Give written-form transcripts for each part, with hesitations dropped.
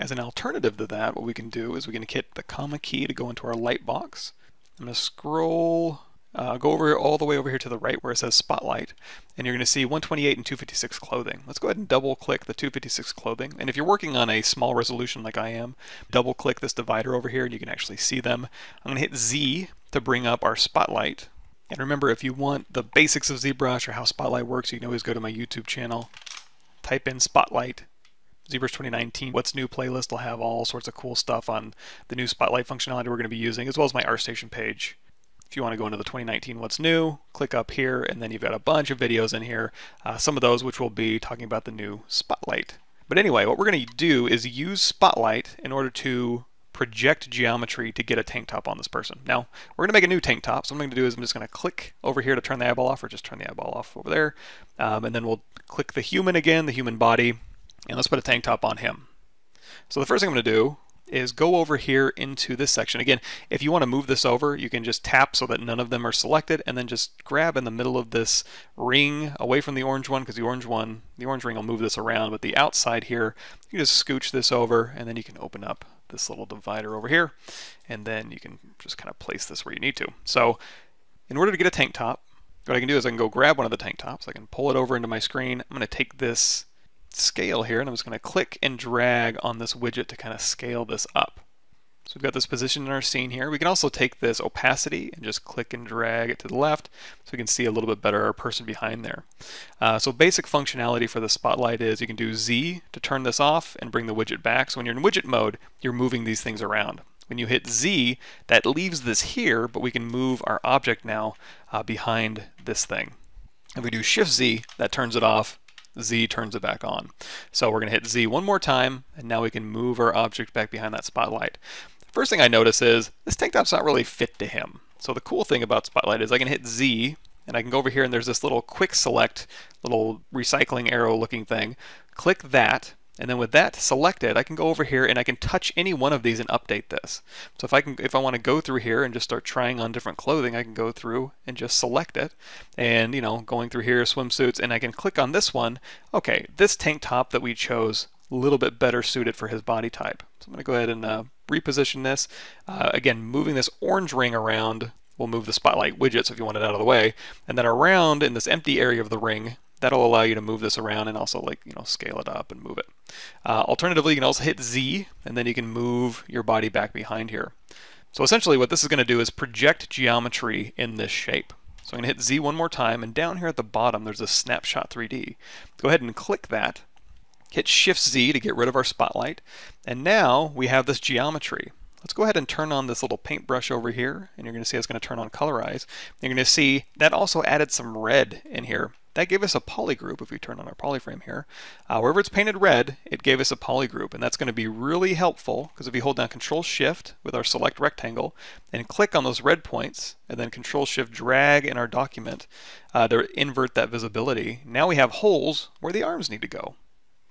As an alternative to that, what we can do is we can hit the comma key to go into our light box. I'm going to scroll, go over all the way over here to the right where it says Spotlight, and you're going to see 128 and 256 clothing. Let's go ahead and double click the 256 clothing, and if you're working on a small resolution like I am, double click this divider over here and you can actually see them. I'm going to hit Z to bring up our Spotlight. And remember, if you want the basics of ZBrush or how Spotlight works, you can always go to my YouTube channel, type in Spotlight, ZBrush 2019, What's New playlist will have all sorts of cool stuff on the new Spotlight functionality we're going to be using, as well as my ArtStation page. If you want to go into the 2019 What's New, click up here, and then you've got a bunch of videos in here, some of those which will be talking about the new Spotlight. But anyway, what we're going to do is use Spotlight in order to project geometry to get a tank top on this person. Now, we're going to make a new tank top, so what I'm going to do is I'm just going to click over here to turn the eyeball off, or just turn the eyeball off over there, and then we'll click the human again, the human body, and let's put a tank top on him. So the first thing I'm going to do is go over here into this section. Again, if you want to move this over, you can just tap so that none of them are selected, and then just grab in the middle of this ring away from the orange one, because the orange ring will move this around, but the outside here, you can just scooch this over, and then you can open up this little divider over here, and then you can just kind of place this where you need to. So in order to get a tank top, what I can do is I can go grab one of the tank tops, I can pull it over into my screen, I'm going to take this scale here and I'm just going to click and drag on this widget to kind of scale this up. So we've got this position in our scene here. We can also take this opacity and just click and drag it to the left so we can see a little bit better our person behind there. So basic functionality for the Spotlight is you can do Z to turn this off and bring the widget back. So when you're in widget mode, you're moving these things around. When you hit Z, that leaves this here, but we can move our object now behind this thing. If we do Shift Z, that turns it off. Z turns it back on. So we're going to hit Z one more time, and now we can move our object back behind that Spotlight. First thing I notice is this tank top's not really fit to him. So the cool thing about Spotlight is I can hit Z, and I can go over here, and there's this little quick select, little recycling arrow looking thing. Click that, and then with that selected, I can go over here and I can touch any one of these and update this. So if I want to go through here and just start trying on different clothing, I can go through and just select it. And you know, going through here, swimsuits, and I can click on this one. Okay, this tank top that we chose, a little bit better suited for his body type. So I'm going to go ahead and reposition this. Again, moving this orange ring around, we'll move the Spotlight widget, so if you want it out of the way. And then around in this empty area of the ring, that'll allow you to move this around and also, like, you know, scale it up and move it. Alternatively, you can also hit Z, and then you can move your body back behind here. So essentially what this is going to do is project geometry in this shape. So I'm going to hit Z one more time, and down here at the bottom there's a Snapshot 3D. Go ahead and click that, hit Shift Z to get rid of our Spotlight, and now we have this geometry. Let's go ahead and turn on this little paintbrush over here, and you're going to see it's going to turn on Colorize. You're going to see that also added some red in here. That gave us a polygroup. If we turn on our polyframe here, wherever it's painted red, it gave us a polygroup, and that's going to be really helpful because if you hold down Control-Shift with our select rectangle and click on those red points, and then Control-Shift-Drag in our document to invert that visibility, now we have holes where the arms need to go.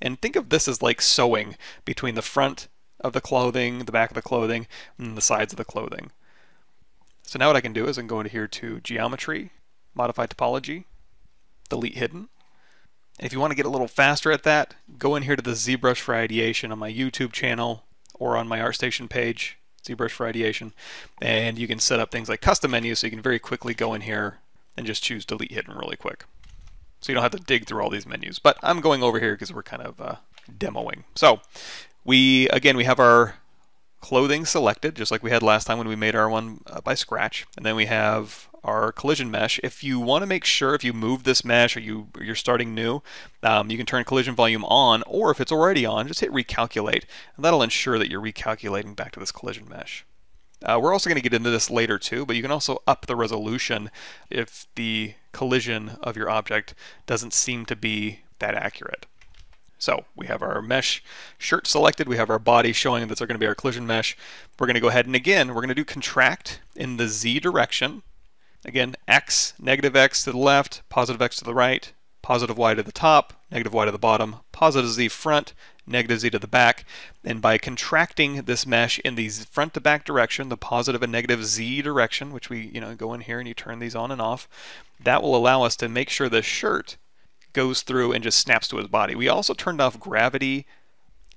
And think of this as like sewing between the front of the clothing, the back of the clothing, and the sides of the clothing. So now what I can do is I can go into here to Geometry, Modify Topology, Delete Hidden. And if you want to get a little faster at that, go in here to the ZBrush for Ideation on my YouTube channel or on my ArtStation page, ZBrush for Ideation, and you can set up things like custom menus, so you can very quickly go in here and just choose Delete Hidden really quick. So you don't have to dig through all these menus, but I'm going over here because we're kind of demoing. So we have our clothing selected, just like we had last time when we made our one by scratch, and then we have our collision mesh. If you want to make sure, if you move this mesh or you're starting new, you can turn collision volume on, or if it's already on, just hit recalculate, and that'll ensure that you're recalculating back to this collision mesh. We're also going to get into this later too, but you can also up the resolution if the collision of your object doesn't seem to be that accurate. So we have our mesh shirt selected, we have our body showing that's going to be our collision mesh. We're going to go ahead and again, we're going to do contract in the Z direction. Again, X, negative X to the left, positive X to the right, positive Y to the top, negative Y to the bottom, positive Z front, negative Z to the back. And by contracting this mesh in the front to back direction, the positive and negative Z direction, which we, you know, go in here and you turn these on and off, that will allow us to make sure the shirt goes through and just snaps to his body. We also turned off gravity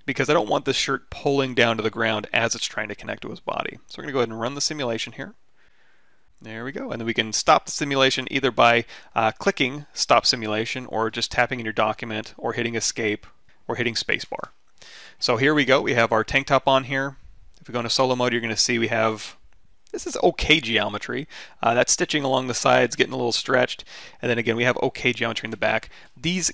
because I don't want this shirt pulling down to the ground as it's trying to connect to his body. So we're going to go ahead and run the simulation here. There we go. And then we can stop the simulation either by clicking Stop Simulation, or just tapping in your document, or hitting Escape, or hitting Spacebar. So here we go. We have our tank top on here. If we go into solo mode, you're going to see we have, this is okay geometry. That's stitching along the sides, getting a little stretched. And then again, we have okay geometry in the back. These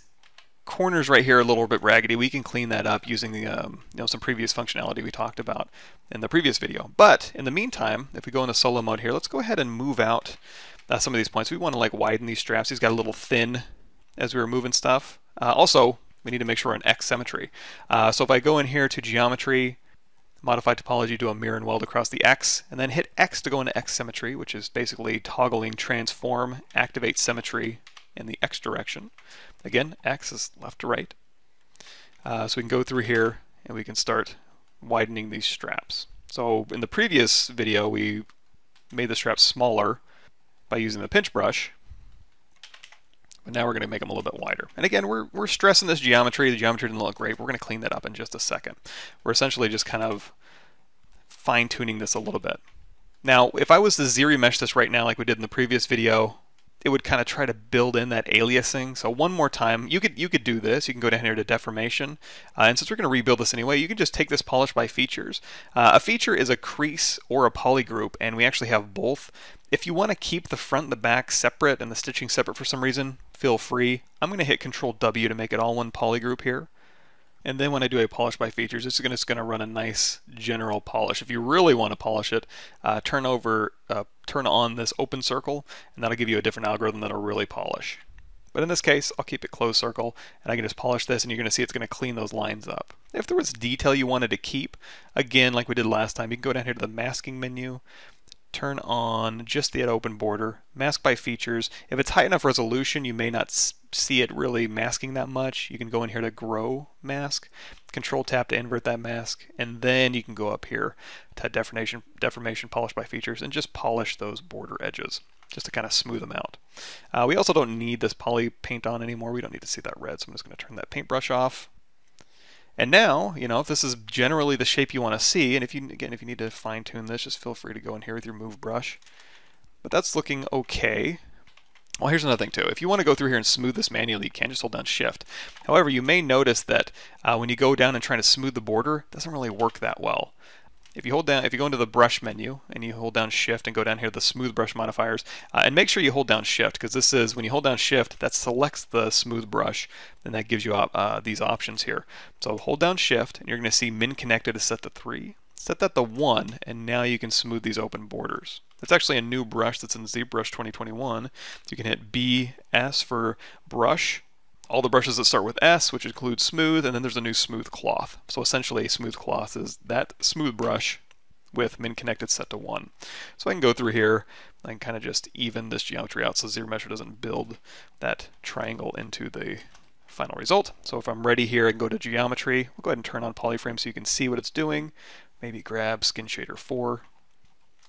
corners right here are a little bit raggedy. We can clean that up using the, some previous functionality we talked about in the previous video. But in the meantime, if we go into solo mode here, let's go ahead and move out some of these points. We want to like widen these straps. These got a little thin as we were moving stuff. Also, we need to make sure we're in X symmetry. So if I go in here to geometry, modify topology, do a mirror and weld across the X, and then hit X to go into X symmetry, which is basically toggling transform, activate symmetry in the X direction. Again, X is left to right. So we can go through here and we can start widening these straps. So in the previous video, we made the straps smaller by using the pinch brush, but now we're going to make them a little bit wider. And again, we're stressing this geometry. The geometry didn't look great. We're going to clean that up in just a second. We're essentially just kind of fine-tuning this a little bit. Now, if I was to ZRemesh this right now like we did in the previous video, it would kind of try to build in that aliasing. So one more time, you could do this. You can go down here to deformation. And since we're going to rebuild this anyway, you can just take this polish by features. A feature is a crease or a polygroup, and we actually have both. If you want to keep the front and the back separate and the stitching separate for some reason, feel free. I'm going to hit Control W to make it all one polygroup here. And then when I do a polish by features, it's just going to run a nice general polish. If you really want to polish it, turn on this open circle, and that'll give you a different algorithm that'll really polish. But in this case, I'll keep it closed circle, and I can just polish this, and you're going to see it's going to clean those lines up. If there was detail you wanted to keep, again, like we did last time, you can go down here to the masking menu, turn on just the open border, mask by features. If it's high enough resolution, you may not see it really masking that much. You can go in here to grow mask, control tab to invert that mask, and then you can go up here to deformation, polish by features, and just polish those border edges just to kind of smooth them out. We also don't need this poly paint on anymore. We don't need to see that red, so I'm just going to turn that paintbrush off. And now, you know, if this is generally the shape you want to see, and if you need to fine tune this, just feel free to go in here with your move brush. But that's looking okay. Well, here's another thing too. If you want to go through here and smooth this manually, you can just hold down Shift. However, you may notice that when you go down and try to smooth the border, it doesn't really work that well. If you go into the brush menu and you hold down Shift and go down here to the smooth brush modifiers, and make sure you hold down Shift, because this is, when you hold down Shift, that selects the smooth brush, and that gives you these options here. So hold down Shift, and you're going to see Min Connected is set to 3. Set that to 1, and now you can smooth these open borders. It's actually a new brush that's in ZBrush 2021. You can hit BS for brush. All the brushes that start with S, which includes smooth, and then there's a new smooth cloth. So essentially, smooth cloth is that smooth brush with min connected set to 1. So I can go through here and kind of just even this geometry out so ZRemesher doesn't build that triangle into the final result. So if I'm ready here, I can go to geometry. We'll go ahead and turn on polyframe so you can see what it's doing. Maybe grab skin shader 4.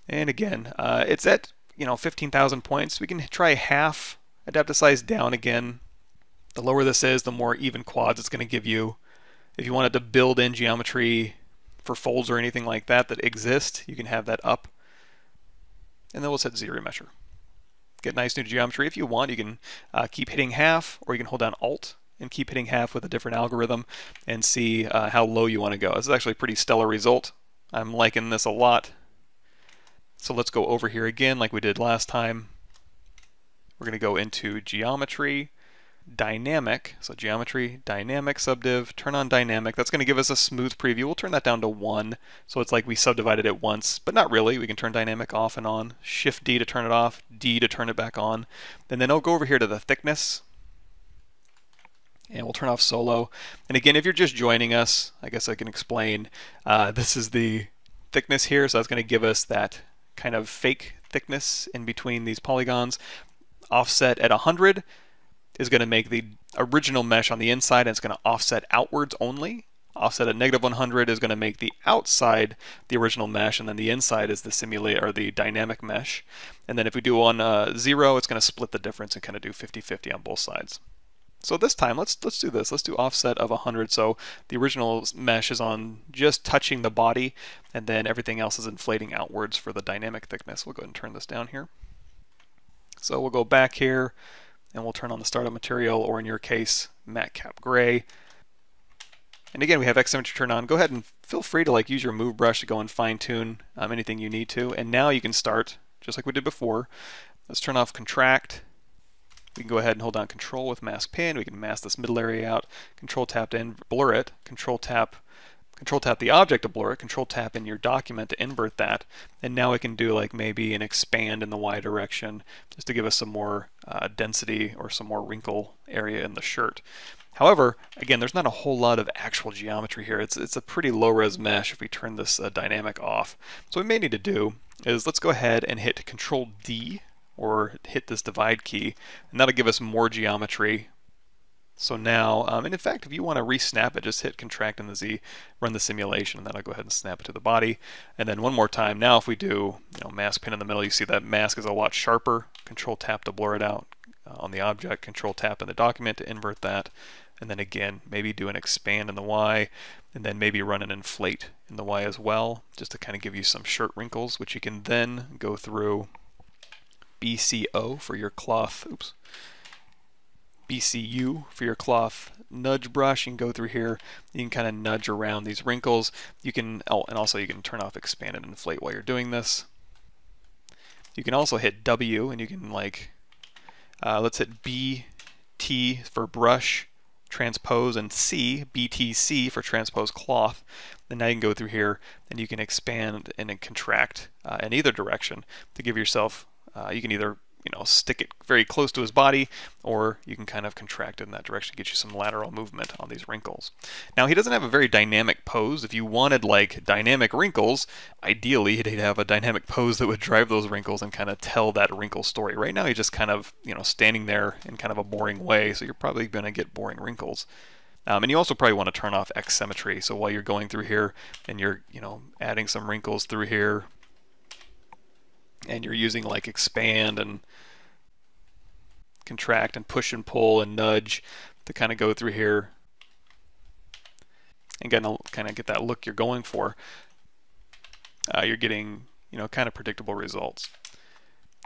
And again, it's at 15,000 points. We can try half, adapt the size down again. The lower this is, the more even quads it's going to give you. If you wanted to build in geometry for folds or anything like that that exist, you can have that up. And then we'll set ZRemesher. Get nice new geometry. If you want, you can keep hitting half, or you can hold down Alt and keep hitting half with a different algorithm and see how low you want to go. This is actually a pretty stellar result. I'm liking this a lot. So let's go over here again like we did last time. We're going to go into geometry. Dynamic, so geometry, dynamic, subdiv, turn on dynamic. That's going to give us a smooth preview. We'll turn that down to 1, so it's like we subdivided it once, but not really. We can turn dynamic off and on, Shift D to turn it off, D to turn it back on, and then I'll go over here to the thickness, and we'll turn off solo. And again, if you're just joining us, I guess I can explain. This is the thickness here, so that's going to give us that kind of fake thickness in between these polygons. Offset at 100. Is going to make the original mesh on the inside, and it's going to offset outwards only. Offset at -100 is going to make the outside the original mesh, and then the inside is the dynamic mesh. And then if we do on 0, it's going to split the difference and kind of do 50-50 on both sides. So this time, let's do this. Let's do offset of 100. So the original mesh is on just touching the body, and then everything else is inflating outwards for the dynamic thickness. We'll go ahead and turn this down here. So we'll go back here, and we'll turn on the startup material, or in your case, matte cap gray. And again, we have X-Symmetry turned on. Go ahead and feel free to use your move brush to go and fine tune anything you need to. And now you can start just like we did before. Let's turn off contract. We can go ahead and hold down Control with mask pan. We can mask this middle area out. Control tap to blur it. Control tap the object to blur it. Control tap in your document to invert that. And now we can do maybe an expand in the Y direction just to give us some more density or some more wrinkle area in the shirt. However, again, there's not a whole lot of actual geometry here. It's a pretty low-res mesh if we turn this dynamic off. So what we may need to do is let's go ahead and hit Control D or hit this divide key, and that'll give us more geometry. So now, and in fact, if you want to re-snap it, just hit Contract and the Z, run the simulation, and that'll go ahead and snap it to the body. And then one more time, now if we do mask pin in the middle, you see that mask is a lot sharper. Control tap to blur it out on the object, Control tap in the document to invert that. And then again, maybe do an expand in the Y, and then maybe run an inflate in the Y as well, just to kind of give you some shirt wrinkles, which you can then go through BCO for your cloth, oops, BCU for your cloth nudge brush. You can go through here, you can kind of nudge around these wrinkles. You can, oh, and also you can turn off expand and inflate while you're doing this. You can also hit W, and you can let's hit BT for brush, transpose, and C, BTC for transpose cloth. And now you can go through here and you can expand and then contract in either direction to give yourself, you can either stick it very close to his body, or you can kind of contract in that direction to get you some lateral movement on these wrinkles. Now, he doesn't have a very dynamic pose. If you wanted dynamic wrinkles, ideally he'd have a dynamic pose that would drive those wrinkles and kind of tell that wrinkle story. Right now he's just kind of standing there in kind of a boring way, so you're probably going to get boring wrinkles. And you also probably want to turn off X-Symmetry, so while you're going through here and you're adding some wrinkles through here, and you're using expand and contract and push and pull and nudge to kind of go through here and kind of get that look you're going for, you're getting kind of predictable results.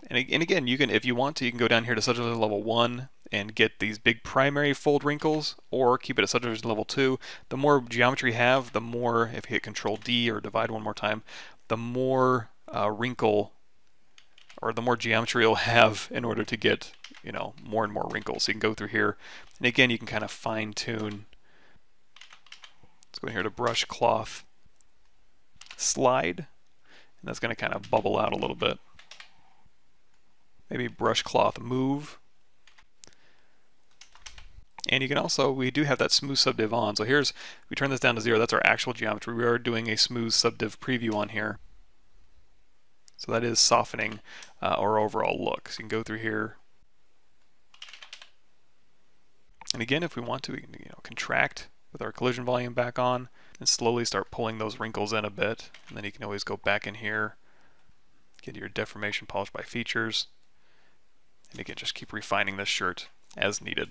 And again, you can, if you want to, you can go down here to subdivision level 1 and get these big primary fold wrinkles, or keep it at subdivision level 2. The more geometry you have, the more, if you hit Control D or divide one more time, the more wrinkle, or the more geometry you'll have in order to get more and more wrinkles. So you can go through here, and again you can kind of fine tune. Let's go in here to brush cloth slide, and that's going to kind of bubble out a little bit. Maybe brush cloth move. And you can also, we do have that smooth subdiv on, so here's, we turn this down to 0, that's our actual geometry. We are doing a smooth subdiv preview on here. So that is softening our overall look. So you can go through here, and again, if we want to, we can contract with our collision volume back on and slowly start pulling those wrinkles in a bit. And then you can always go back in here, get your deformation polished by features, and again, just keep refining this shirt as needed.